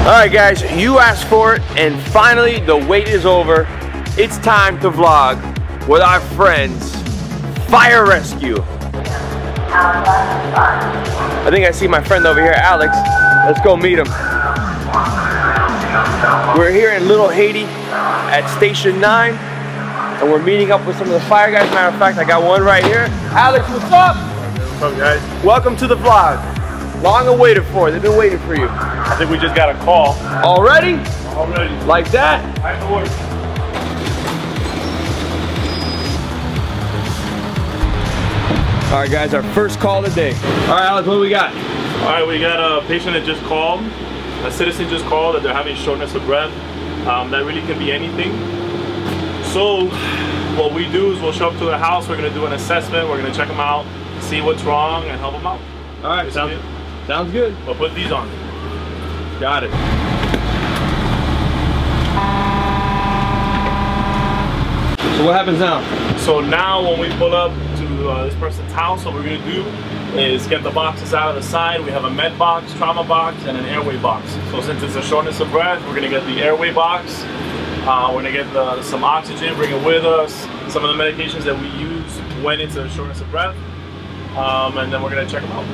All right, guys, you asked for it, and finally the wait is over. It's time to vlog with our friends, Fire Rescue. I think I see my friend over here, Alex. Let's go meet him. We're here in Little Haiti at Station 9, and we're meeting up with some of the fire guys. Matter of fact, I got one right here. Alex, what's up? What's up, guys? Welcome to the vlog. Long awaited for. They've been waiting for you. I think we just got a call. Already? Already. Like that? I have to work. All right, guys, our first call today. All right, Alex, what do we got? All right, we got a patient that just called. A citizen just called that they're having shortness of breath. That really can be anything. So what we do is we'll show up to the house. We're going to do an assessment. We're going to check them out, see what's wrong, and help them out. All right, sounds good. We'll put these on. Got it. So what happens now? So now when we pull up to this person's house, what we're going to do is get the boxes out of the side. We have a med box, trauma box, and an airway box. So since it's a shortness of breath, we're going to get the airway box. We're going to get some oxygen, bring it with us, some of the medications that we use when it's a shortness of breath. And then we're going to check them out.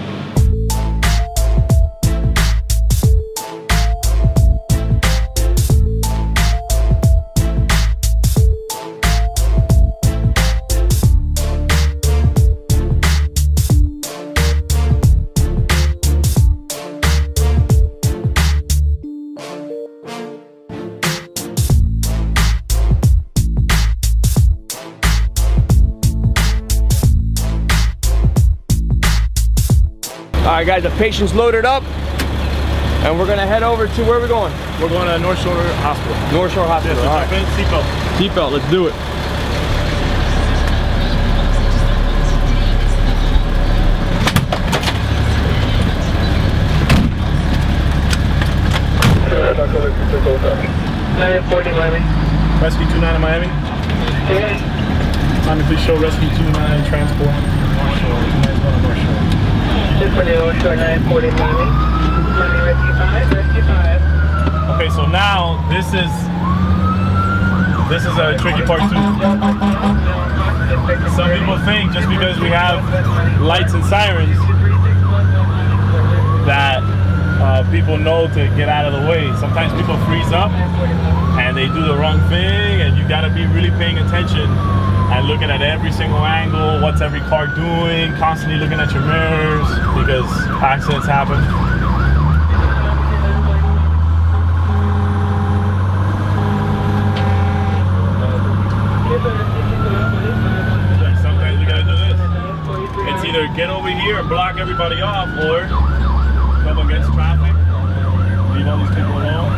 All right, guys, the patient's loaded up, and we're gonna head over to where we're going. We're going to North Shore Hospital. North Shore Hospital. All right. Seatbelt. Seatbelt. Let's do it. Rescue 29 in Miami. Time to please show Rescue 29 transport. North Shore. Okay, so now this is a tricky part too. Some people think just because we have lights and sirens that people know to get out of the way. Sometimes people freeze up and they do the wrong thing, and you gotta be really paying attention and looking at every single angle, what's every car doing, constantly looking at your mirrors, because accidents happen. Sometimes you gotta do this. It's either get over here, block everybody off, or come against traffic, leave all these people alone.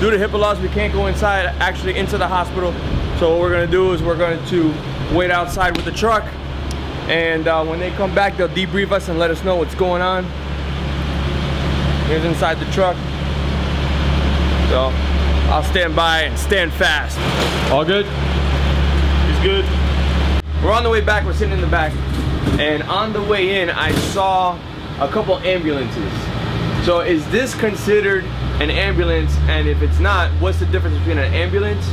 Due to HIPAA laws, we can't go inside, actually into the hospital. So what we're gonna do is we're going to wait outside with the truck, and when they come back, they'll debrief us and let us know what's going on. Here's inside the truck. So I'll stand by and stand fast. All good? He's good. We're on the way back, we're sitting in the back. And on the way in, I saw a couple ambulances. So is this considered an ambulance? And if it's not, what's the difference between an ambulance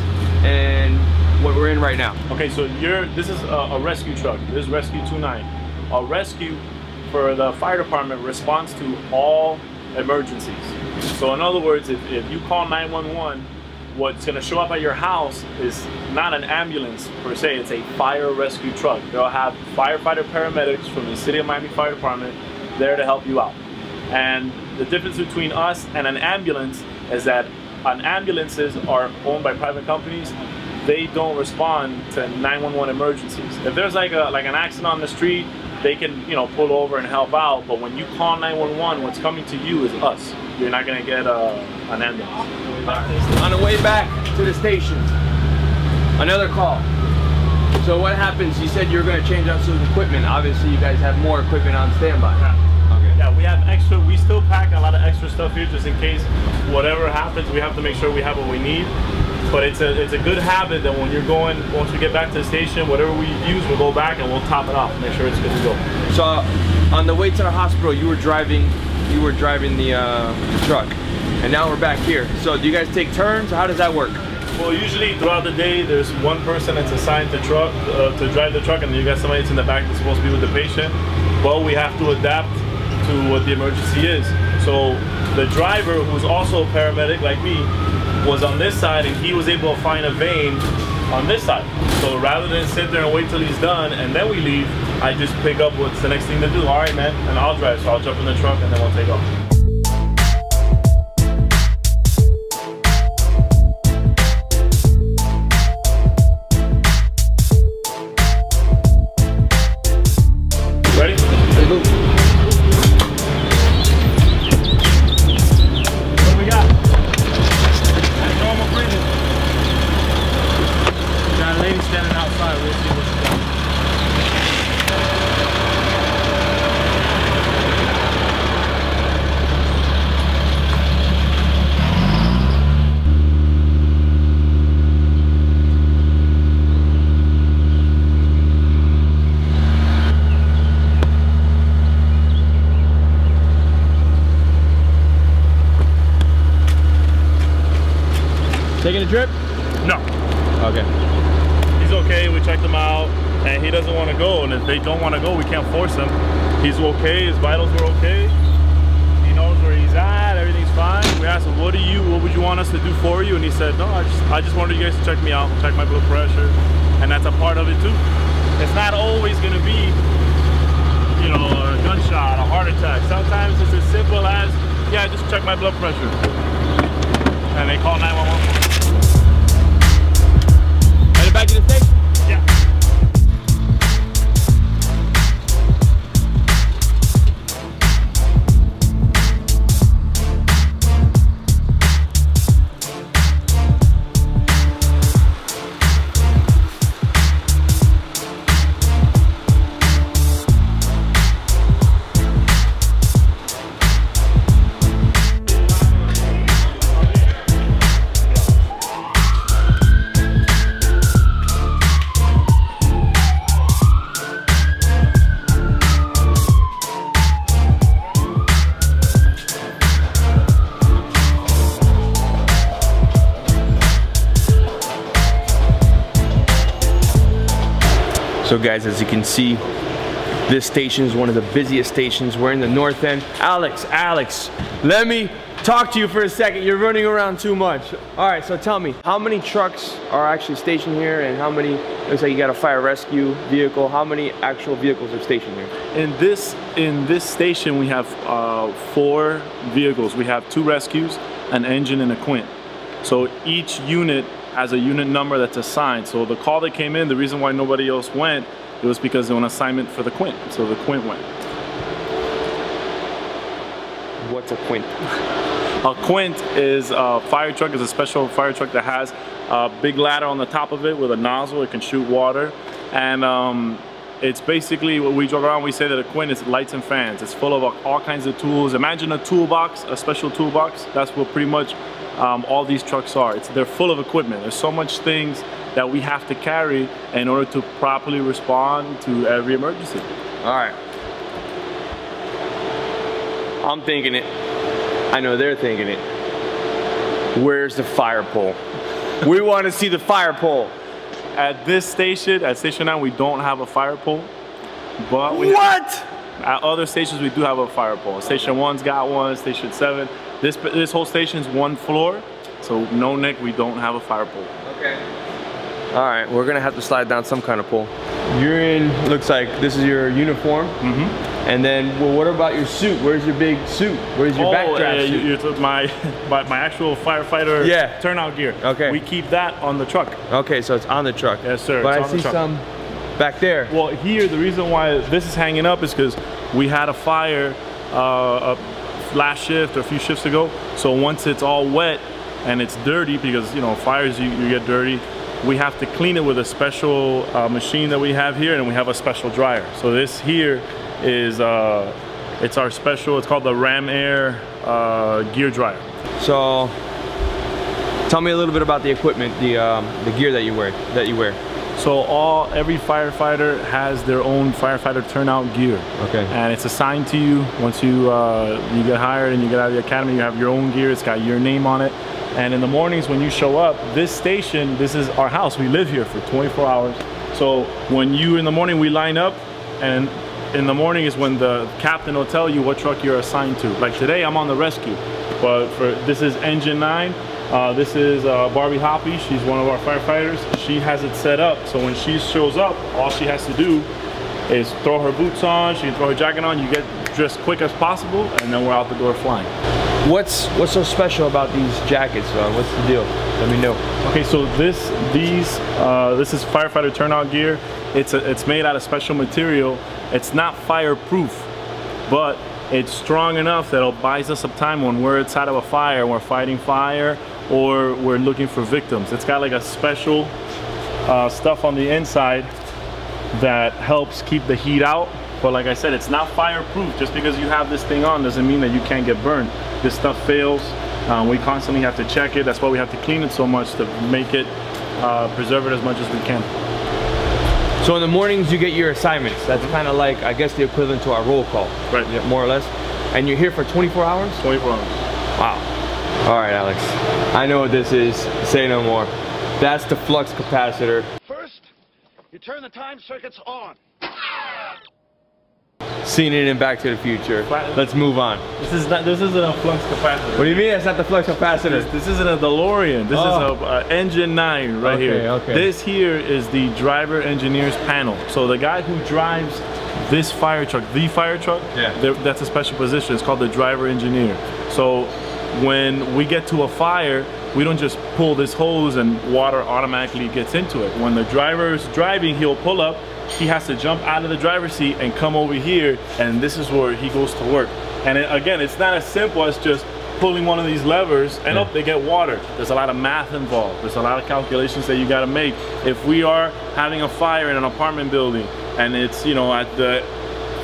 and what we're in right now? Okay, so this is a rescue truck. This is Rescue 29. A rescue for the fire department responds to all emergencies. So in other words, if you call 911, what's gonna show up at your house is not an ambulance per se, it's a fire rescue truck. They'll have firefighter paramedics from the City of Miami Fire Department there to help you out. And the difference between us and an ambulance is that an ambulances are owned by private companies. They don't respond to 911 emergencies. If there's like an accident on the street, they can, you know, pull over and help out. But when you call 911, what's coming to you is us. You're not gonna get an ambulance. On the way back to the station, another call. So what happens? You said you're gonna change out some equipment. Obviously, you guys have more equipment on standby. Yeah. Okay. Yeah, we have extra. We still pack a lot of extra stuff here just in case whatever happens. We have to make sure we have what we need. But it's a good habit that when you're going, once we get back to the station, whatever we use, we'll go back and we'll top it off and make sure it's good to go. So on the way to the hospital, you were driving the truck, and now we're back here. So do you guys take turns? How does that work? Well, usually throughout the day, there's one person that's assigned to drive the truck, and you got somebody that's in the back that's supposed to be with the patient. But we have to adapt to what the emergency is. So the driver, who's also a paramedic like me, was on this side, and he was able to find a vein on this side. So rather than sit there and wait till he's done and then we leave, I just pick up what's the next thing to do. All right, man, and I'll drive. So I'll jump in the truck and then we'll take off. Taking a drip? No. Okay. He's okay, we checked him out, and he doesn't want to go, and if they don't want to go, we can't force him. He's okay, his vitals were okay, he knows where he's at, everything's fine. We asked him, what would you want us to do for you? And he said, no, I just wanted you guys to check me out, check my blood pressure, and that's a part of it too. It's not always going to be, you know, a gunshot, a heart attack. Sometimes it's as simple as, yeah, just check my blood pressure. And they call 911. Back to the station? Yeah. So guys, as you can see, this station is one of the busiest stations. We're in the north end. Alex, let me talk to you for a second. You're running around too much. All right, so tell me, how many trucks are actually stationed here, and how many, looks like you got a fire rescue vehicle, how many actual vehicles are stationed here? In this station, we have 4 vehicles. We have 2 rescues, an engine, and a Quint. So each unit has a unit number that's assigned. So the call that came in, the reason why nobody else went, it was because there was an assignment for the Quint. So the Quint went. What's a Quint? A Quint is a fire truck. It's a special fire truck that has a big ladder on the top of it with a nozzle. It can shoot water. And it's basically, what we joke around, we say that a Quint is lights and fans. It's full of all kinds of tools. Imagine a toolbox, a special toolbox. That's what pretty much all these trucks are. They're full of equipment. There's so much things that we have to carry in order to properly respond to every emergency. All right. I'm thinking it. I know they're thinking it. Where's the fire pole? We want to see the fire pole. At this station, at Station 9, we don't have a fire pole. But we at other stations, we do have a fire pole. Station 1's got one, Station 7. This whole station's one floor, so no, Nick, we don't have a fire pole. Okay. All right, we're gonna have to slide down some kind of pole. You're in, looks like this is your uniform. Mm-hmm. And then, well, what about your suit? Where's your big suit? Where's your backdraft suit? My actual firefighter turnout gear. Okay. We keep that on the truck. Okay, so it's on the truck. Yes, sir. But I see some back there. Well, here, the reason why this is hanging up is because we had a fire last shift or a few shifts ago. So once it's all wet and it's dirty, because, you know, fires, you get dirty. We have to clean it with a special machine that we have here, and we have a special dryer. So this here is it's our special, it's called the Ram Air gear dryer. So tell me a little bit about the equipment, the gear that you wear. So every firefighter has their own firefighter turnout gear. Okay. And it's assigned to you once you you get hired and you get out of the academy. You have your own gear. It's got your name on it. And in the mornings when you show up, this station, this is our house. We live here for 24 hours. So when you in the morning, we line up, and in the morning is when the captain will tell you what truck you're assigned to. Like today, I'm on the rescue, but for this is Engine 9. This is Barbie Hoppy. She's one of our firefighters. She has it set up, so when she shows up, all she has to do is throw her boots on, she can throw her jacket on, you get dressed quick as possible, and then we're out the door flying. What's so special about these jackets? What's the deal? Let me know. Okay, so this is firefighter turnout gear. It's made out of special material. It's not fireproof, but it's strong enough that it buys us some time when we're inside of a fire, we're fighting fire, or we're looking for victims. It's got like a special stuff on the inside that helps keep the heat out. But like I said, it's not fireproof. Just because you have this thing on doesn't mean that you can't get burned. This stuff fails. We constantly have to check it. That's why we have to clean it so much, to make it, preserve it as much as we can. So in the mornings you get your assignments. That's kind of like, I guess, the equivalent to our roll call. Right. Yeah, more or less. And you're here for 24 hours? 24 hours. Wow. All right, Alex. I know what this is. Say no more. That's the flux capacitor. First, you turn the time circuits on. Seen it in Back to the Future. Let's move on. This isn't a flux capacitor. What do you mean that's not the flux capacitor? This isn't a DeLorean. This is a Engine 9 right here. Okay. This here is the driver engineer's panel. So the guy who drives this fire truck, that's a special position. It's called the driver engineer. So when we get to a fire, we don't just pull this hose and water automatically gets into it. When the driver's driving, he'll pull up, he has to jump out of the driver's seat and come over here, and this is where he goes to work. And again, it's not as simple as just pulling one of these levers and up they get water. There's a lot of math involved. There's a lot of calculations that you got to make. If we are having a fire in an apartment building and it's, you know, at the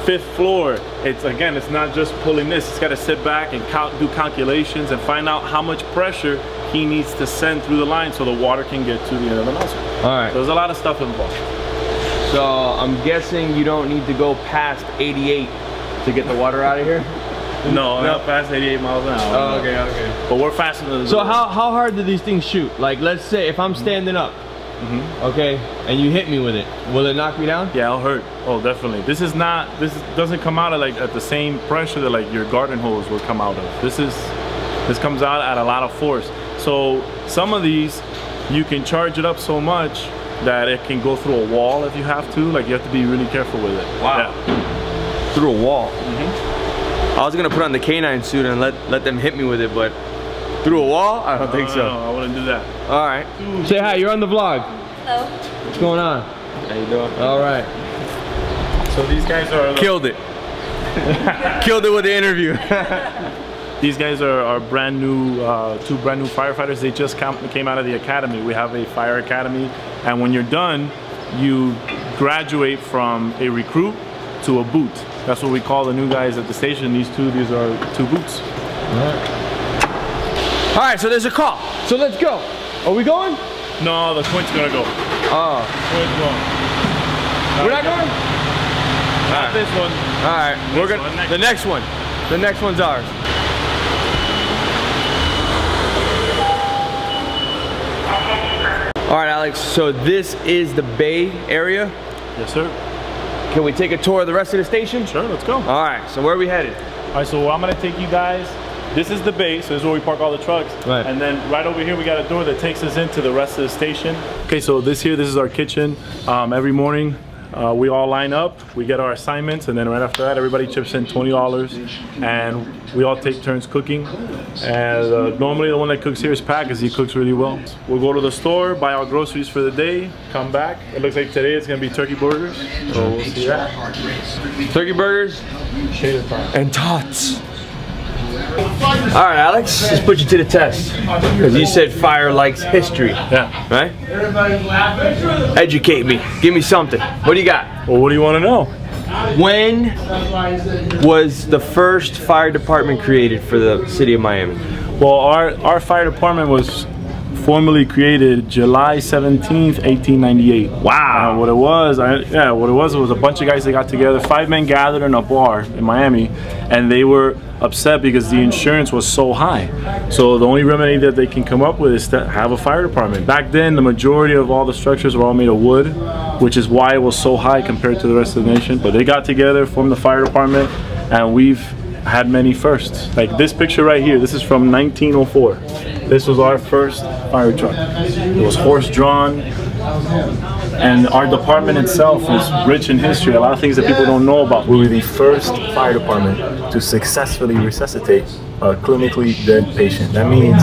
5th floor, it's not just pulling this. It's got to sit back and do calculations and find out how much pressure he needs to send through the line so the water can get to the end of the nozzle. All right. So there's a lot of stuff involved. So I'm guessing you don't need to go past 88 to get the water out of here? No, not past 88 miles an hour. Oh, okay, okay. But we're faster than the how hard do these things shoot? Like, let's say if I'm standing up, okay, and you hit me with it, will it knock me down? Yeah, it'll hurt. Oh, definitely. This is not, this doesn't come out of like at the same pressure that like your garden hose will come out of. This comes out at a lot of force. So some of these, you can charge it up so much that it can go through a wall if you have to. Like, you have to be really careful with it. Wow. Yeah. Through a wall. I was gonna put on the canine suit and let them hit me with it, but through a wall? I don't think so. No, I wouldn't do that. All right. Ooh. Say hi, you're on the vlog. Hello. What's going on? How you doing? All right. So these guys are... Killed it. Killed it with the interview. These guys are brand new, two brand new firefighters. They just came out of the academy. We have a fire academy. And when you're done, you graduate from a recruit to a boot. That's what we call the new guys at the station. These are two boots. All right, so there's a call. So let's go. Are we going? No, the Quint's gonna go. Oh. Quint's going. We're not going? Not this one. All right, we're gonna, the next one. The next one's ours. All right, Alex, so this is the Bay Area? Yes, sir. Can we take a tour of the rest of the station? Sure, let's go. All right, so where are we headed? All right, so I'm gonna take you guys. This is the bay, so this is where we park all the trucks. Right. And then right over here, we got a door that takes us into the rest of the station. Okay, so this is our kitchen. Every morning, We all line up, we get our assignments, and then right after that everybody chips in $20 and we all take turns cooking. And normally the one that cooks here is Pat because he cooks really well. We'll go to the store, buy our groceries for the day, come back. It looks like today it's going to be turkey burgers, so we'll see that. Turkey burgers and tots. All right, Alex, let's put you to the test. Because you said fire likes history. Yeah. Right? Everybody's laughing. Educate me. Give me something. What do you got? Well, what do you want to know? When was the first fire department created for the city of Miami? Well, our fire department was formally created July 17th, 1898. Wow. What it was, what it was a bunch of guys that got together. 5 men gathered in a bar in Miami, and they were upset because the insurance was so high. So the only remedy that they can come up with is to have a fire department. Back then, the majority of all the structures were all made of wood, which is why it was so high compared to the rest of the nation. But they got together, formed the fire department, and we've had many firsts. Like this picture right here, this is from 1904. This was our first fire truck. It was horse-drawn, and our department itself is rich in history. A lot of things that people don't know about. We were the first fire department to successfully resuscitate a clinically dead patient. That means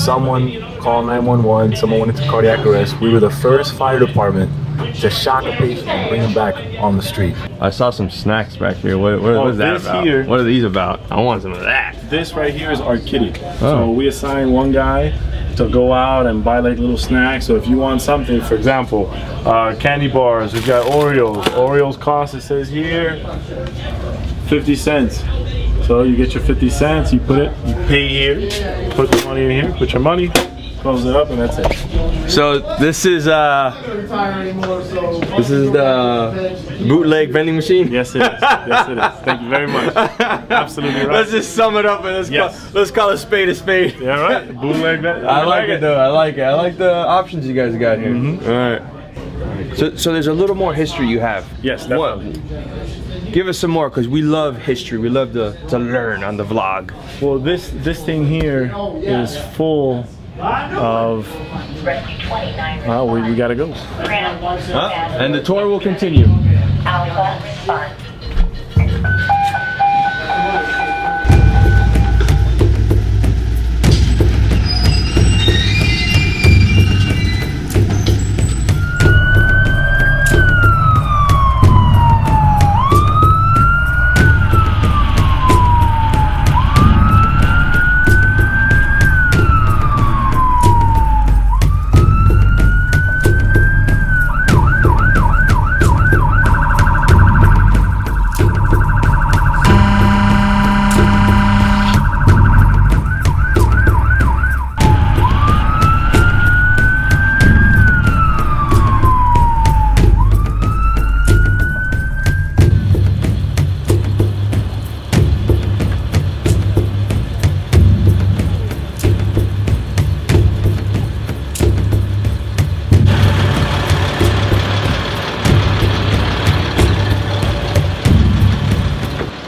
someone called 911, someone went into cardiac arrest. We were the first fire department to shock a patient and bring them back on the street. I saw some snacks back here. What is that about? Here, what are these about? I want some of that. This right here is our kitty. Oh. So we assign one guy to go out and buy like little snacks. So if you want something, for example, candy bars, we've got Oreos. Oreos cost, it says here, 50 cents. So you get your 50 cents, you put it, you pay here, put the money in here, put your money, close it up, and that's it. So this is the bootleg vending machine? Yes it is, yes it is. Thank you very much. Absolutely right. Let's just sum it up and let's call a spade a spade. Yeah, right. Bootleg vending. I like it though, I like it. I like the options you guys got here. Mm-hmm. All right. So there's a little more history you have. Yes, definitely. What? Give us some more, because we love history. We love to learn on the vlog. Well, this thing here is full of... Well, we gotta go. Huh? And the tour will continue. Alpha response.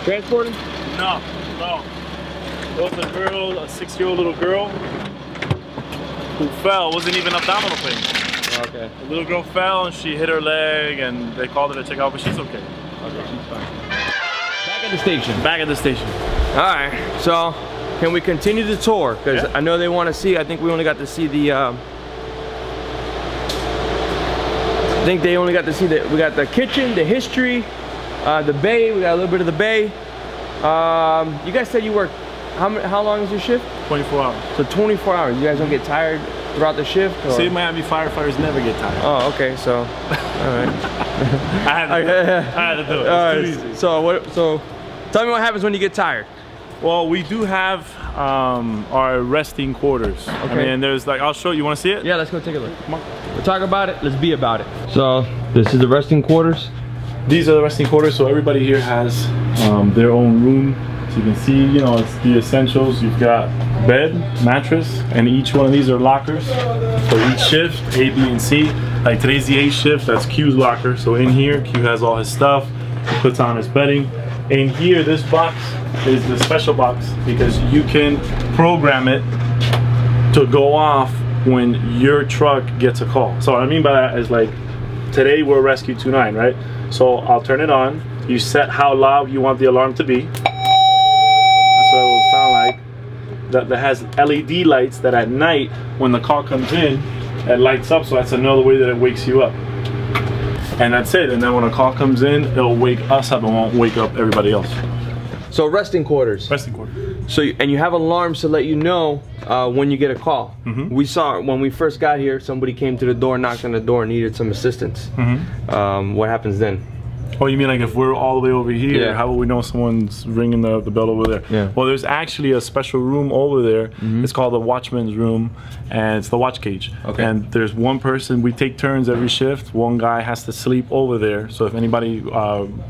Transported? No, no. It was a girl, a 6-year-old little girl who fell. It wasn't even abdominal pain. Okay. The little girl fell and she hit her leg and they called her to check out, but she's okay. Okay, she's fine. Back at the station. Back at the station. Alright, so can we continue the tour? Because yeah. I know they want to see, I think we only got to see the... I think they only got to see the... We got the kitchen, the history. The bay, we got a little bit of the bay. You guys said you work, how long is your shift? 24 hours. So 24 hours, you guys don't get tired throughout the shift? Or? See, Miami firefighters never get tired. Oh, okay, so, all right. I had to do it, it's too easy. So tell me what happens when you get tired. Well, we do have our resting quarters. Okay. I mean, there's like, I'll show you, you wanna see it? Yeah, let's go take a look. Come on. We'll talk about it, let's be about it. So, this is the resting quarters. These are the resting quarters, so everybody here has their own room. So you can see, you know, it's the essentials. You've got bed, mattress, and each one of these are lockers. So each shift, A, B, and C. Like today's the A shift, that's Q's locker. So in here, Q has all his stuff. He puts on his bedding. In here, this box is the special box because you can program it to go off when your truck gets a call. So what I mean by that is like, today we're Rescue 29, right? So I'll turn it on. You set how loud you want the alarm to be. That's what it will sound like. That has LED lights that at night, when the call comes in, it lights up, so that's another way that it wakes you up. And that's it, and then when a call comes in, it'll wake us up and won't wake up everybody else. So resting quarters. Resting quarters. So, and you have alarms to let you know when you get a call. Mm-hmm. We saw, when we first got here, somebody came to the door, knocked on the door, and needed some assistance. Mm-hmm. What happens then? Oh, you mean like if we're all the way over here, yeah. How will we know someone's ringing the bell over there? Yeah. Well, there's actually a special room over there. Mm-hmm. It's called the watchman's room, and it's the watch cage. Okay. And there's one person, we take turns every shift. One guy has to sleep over there. So if anybody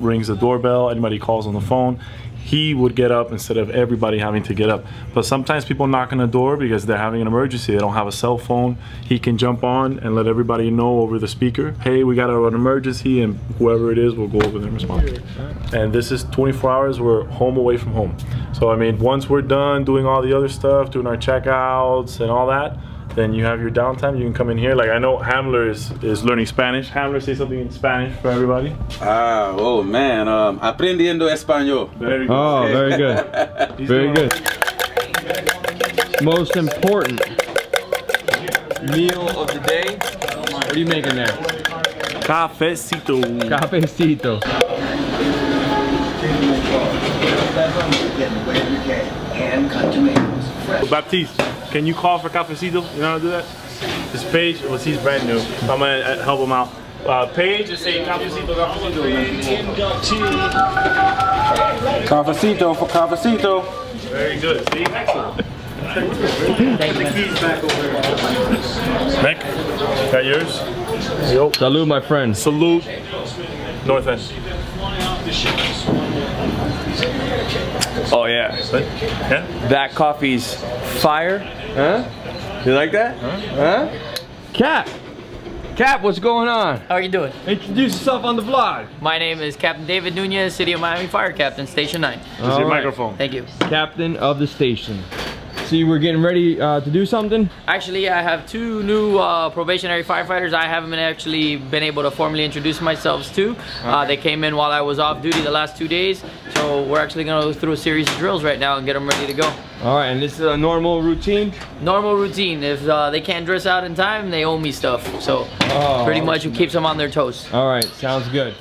rings the doorbell, anybody calls on the phone, he would get up instead of everybody having to get up. But sometimes people knock on the door because they're having an emergency. They don't have a cell phone. He can jump on and let everybody know over the speaker, hey, we got an emergency, and whoever it is will go over there and respond. And this is 24 hours, we're home away from home. So I mean, once we're done doing all the other stuff, doing our checkouts and all that, then you have your downtime, you can come in here. Like I know Hamler is learning Spanish. Hamler, say something in Spanish for everybody. Ah, oh man, aprendiendo español. Very good. Oh, very good. Very good. Most important meal of the day. What are you making there? Cafecito. Cafecito. Baptiste. Can you call for cafecito? You know how to do that? This Paige, well, he's brand new, so I'm gonna help him out. Paige, just say cafecito, cafecito. Cafecito for cafecito. Very good, see? Excellent. Put the keys back over here. Nick, got yours? Yo. Salud, my friend. Salud. North End. Oh yeah. What? Yeah. That coffee's fire. Huh? You like that? Huh? Cap! Cap, what's going on? How are you doing? Introduce yourself on the vlog. My name is Captain David Nunez, City of Miami Fire Captain, Station 9. This is your microphone. Thank you. Captain of the station. See, we're getting ready to do something. Actually, I have two new probationary firefighters. I haven't actually been able to formally introduce myself to. They came in while I was off duty the last 2 days. So we're actually gonna go through a series of drills right now and get them ready to go. All right, and this is a normal routine? Normal routine. If they can't dress out in time, they owe me stuff. So pretty much it keeps them on their toes. All right, sounds good.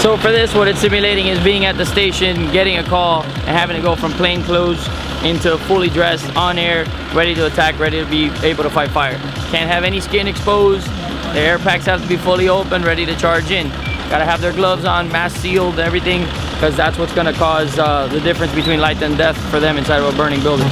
So for this, what it's simulating is being at the station, getting a call, and having to go from plain clothes into fully dressed, on air, ready to attack, ready to be able to fight fire. Can't have any skin exposed, the air packs have to be fully open, ready to charge in. Gotta have their gloves on, mask sealed, everything, because that's what's gonna cause the difference between life and death for them inside of a burning building.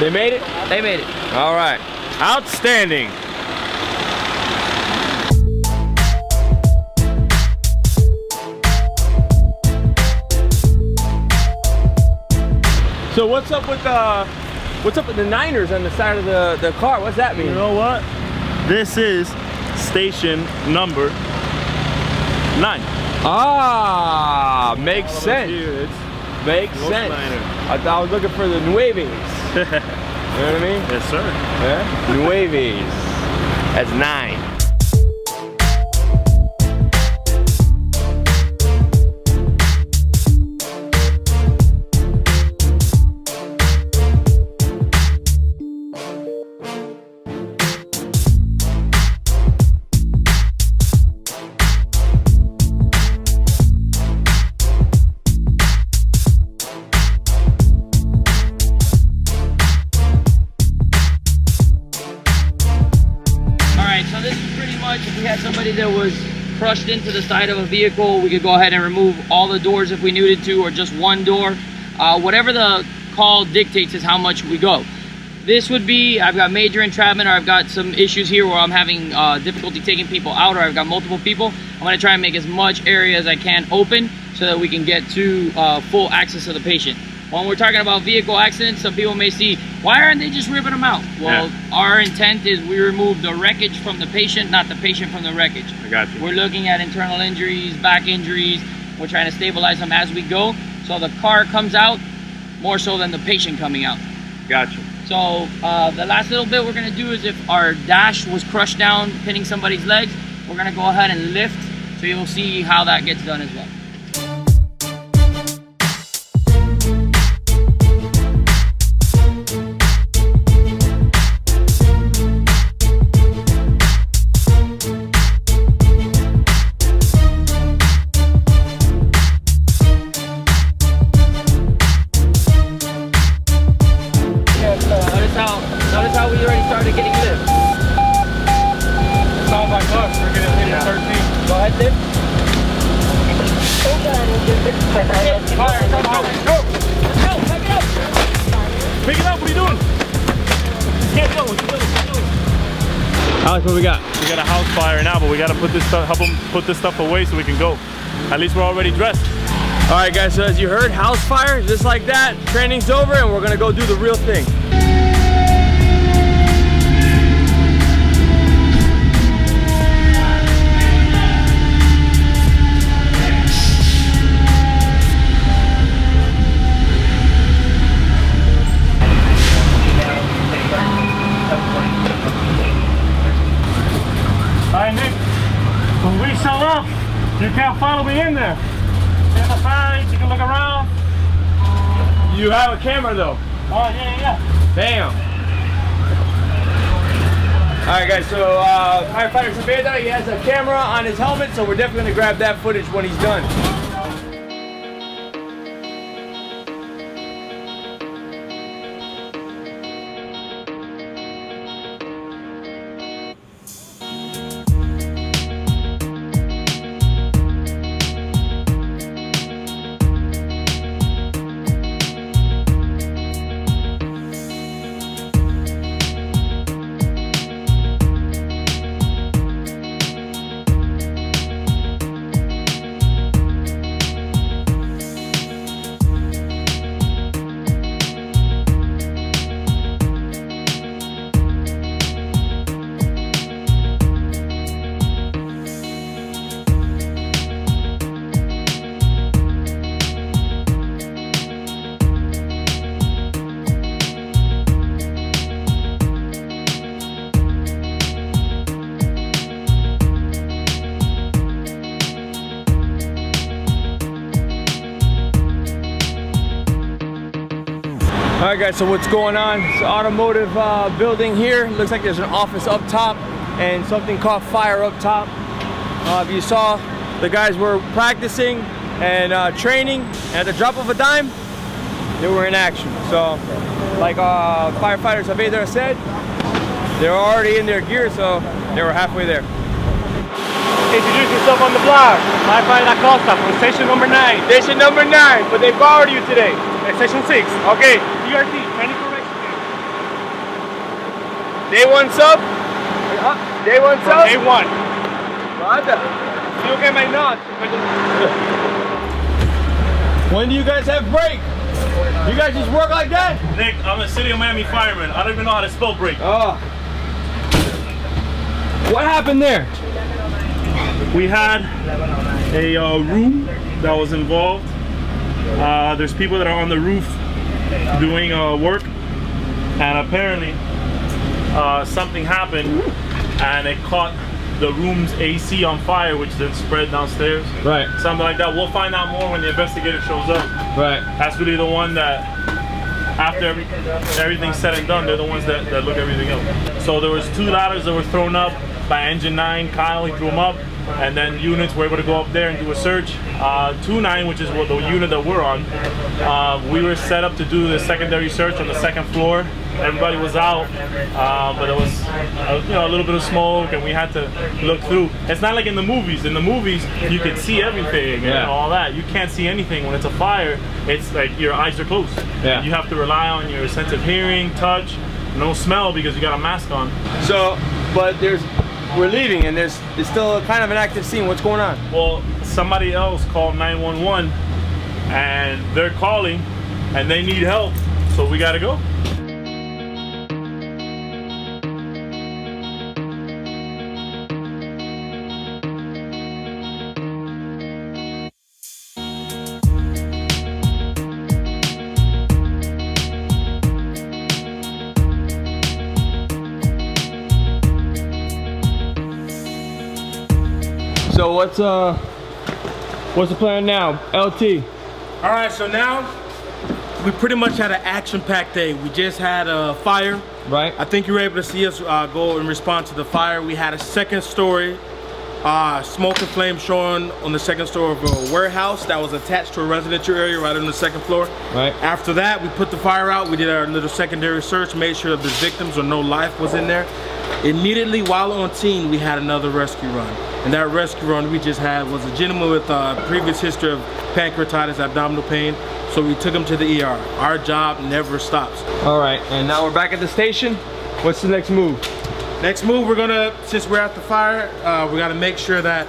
They made it? They made it. All right. Outstanding. So what's up with the Niners on the side of the car? What's that mean? You know what? This is station number 9. Ah, makes sense. Makes sense. I was looking for the Nueves. You know what I mean? Yes, sir. Yeah? Nueves. That's 9. crushed into the side of a vehicle, we could go ahead and remove all the doors if we needed to, or just one door. Whatever the call dictates is how much we go. This would be, I've got major entrapment, or I've got some issues here where I'm having difficulty taking people out, or I've got multiple people. I'm gonna try and make as much area as I can open so that we can get to full access to the patient. When we're talking about vehicle accidents, some people may see, why aren't they just ripping them out? Well, yeah. Our intent is we remove the wreckage from the patient, not the patient from the wreckage. I got you. We're looking at internal injuries, back injuries. We're trying to stabilize them as we go. So the car comes out more so than the patient coming out. Gotcha. So the last little bit we're gonna do is if our dash was crushed down, pinning somebody's legs, we're gonna go ahead and lift. So you'll see how that gets done as well. Notice how we already started getting lift. It's all by luck. We're going to hit at 13. Go ahead, lift. Fire, come on. Go. Let's go. Pick it up. Pick it up. What are you doing? Can't go. What are you doing? What are you doing? Alex, what we got? We got a house fire now, but we got to put this stuff, help them put this stuff away so we can go. At least we're already dressed. All right, guys, so as you heard, house fire, just like that. Training's over, and we're going to go do the real thing. You can't follow me in there. There's a sign, you can look around. You have a camera though. Oh yeah. Damn. Alright guys, so Firefighter Saavedra, he has a camera on his helmet, so we're definitely gonna grab that footage when he's done. Alright guys, so what's going on? It's an automotive building here. Looks like there's an office up top and something caught fire up top. If you saw, the guys were practicing and training, and at the drop of a dime, they were in action. So, like Firefighter Saavedra said, they were already in their gear, so they were halfway there. Introduce yourself on the blog. Firefighter Acosta from station number 9. Station number 9, but they borrowed you today. Station 6. Okay. DRT, training for rescue. Day one sub? Yeah. Day one sub? Day one. What the? You get my nod. When do you guys have break? You guys just work like that? Nick, I'm a city of Miami fireman. I don't even know how to spell break. Oh. What happened there? We had a room that was involved. There's people that are on the roof doing work, and apparently something happened and it caught the room's AC on fire, which then spread downstairs. Right. Something like that. We'll find out more when the investigator shows up. Right. That's really the one that, after everything's said and done, they're the ones that look everything up. So there was two ladders that were thrown up by Engine 9. Kyle, he threw them up, and then units were able to go up there and do a search. 29, which is what the unit that we're on, we were set up to do the secondary search on the second floor. everybody was out, but there was a little bit of smoke, and we had to look through. It's not like in the movies. In the movies, you could see everything and all that. You can't see anything when it's a fire. It's like your eyes are closed. Yeah. You have to rely on your sense of hearing, touch, no smell because you got a mask on. So, but there's, we're leaving, and there's still kind of an active scene. What's going on? Well, somebody else called 911, and they're calling, and they need help. So we gotta go. So what's the plan now, LT? All right, so now we pretty much had an action-packed day. We just had a fire. Right. I think you were able to see us go and respond to the fire. We had a second story smoke and flame showing on the second story of a warehouse that was attached to a residential area right on the second floor. Right. After that, we put the fire out. We did our little secondary search, made sure that the victims or no life was in there. Immediately while on scene, we had another rescue run. And that rescue run we just had was a gentleman with a previous history of pancreatitis, abdominal pain. So we took him to the ER. Our job never stops. All right, and now we're back at the station. What's the next move? Next move, we're gonna, since we're at the fire, we gotta make sure that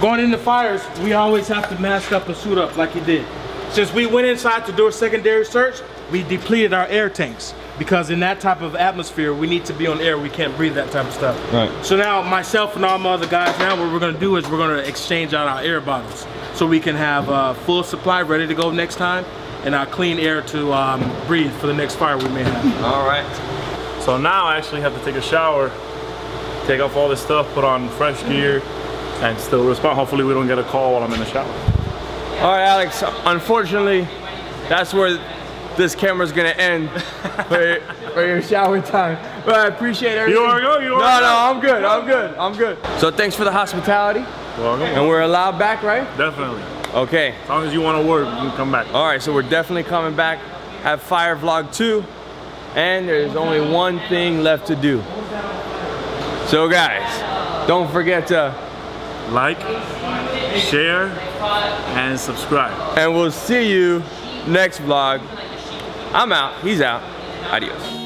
going into fires, we always have to mask up and suit up like you did. Since we went inside to do a secondary search, we depleted our air tanks. Because in that type of atmosphere, we need to be on air. We can't breathe that type of stuff. Right. So now myself and all my other guys now, what we're gonna do is we're gonna exchange out our air bottles so we can have full supply ready to go next time and our clean air to breathe for the next fire we may have. All right. So now I actually have to take a shower, take off all this stuff, put on fresh gear, and still respond. Hopefully we don't get a call while I'm in the shower. All right, Alex, unfortunately, that's where this camera's gonna end for your shower time. But I appreciate everything. You wanna go? You wanna go? No, I'm good, I'm good, I'm good. So thanks for the hospitality. Welcome. And we're allowed back, right? Definitely. Okay. As long as you wanna work, you can come back. All right, so we're definitely coming back. Have Fire Vlog 2, and there's only one thing left to do. So guys, don't forget to like, share, and subscribe. And we'll see you next vlog. I'm out. He's out. Adios.